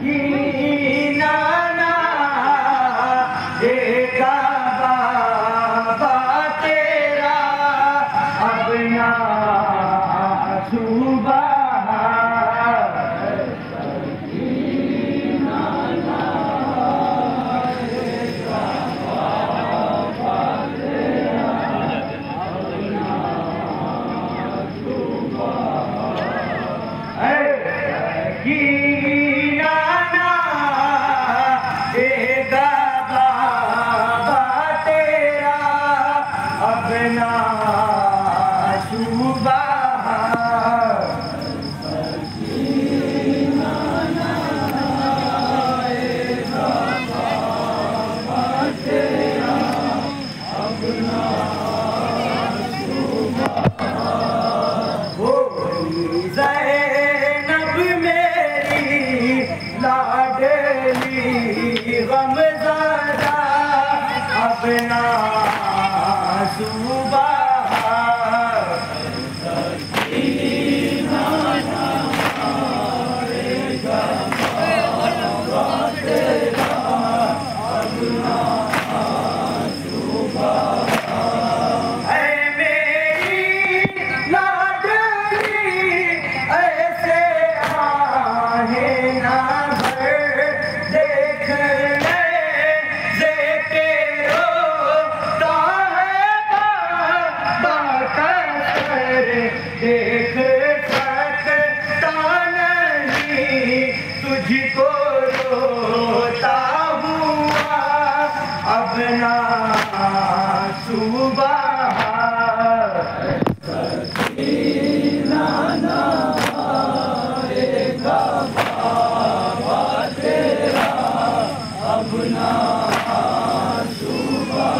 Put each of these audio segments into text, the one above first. सकीना ना देगा बाबा तेरा अपना सूबा। सकीना ना देगा बाबा तेरा अपना सूबा। सकीना ना देगा बाबा तेरा अपना सूबा। अपना सूबा। सकीना ना देगा बाबा तेरा अपना सूबा। ऐ मेरी लाडली ऐसे आहें ना भर देख देख सकता नहीं तुझको रोता हुआ अपना सूबा। सकीना ना देगा बाबा तेरा अपना सूबा।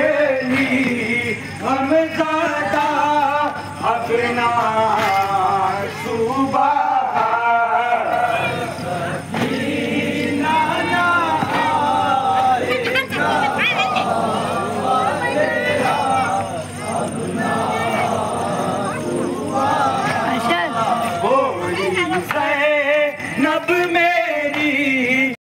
लाडली हम ज़्यादा अपना